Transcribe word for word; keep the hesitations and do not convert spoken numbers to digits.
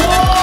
Whoa!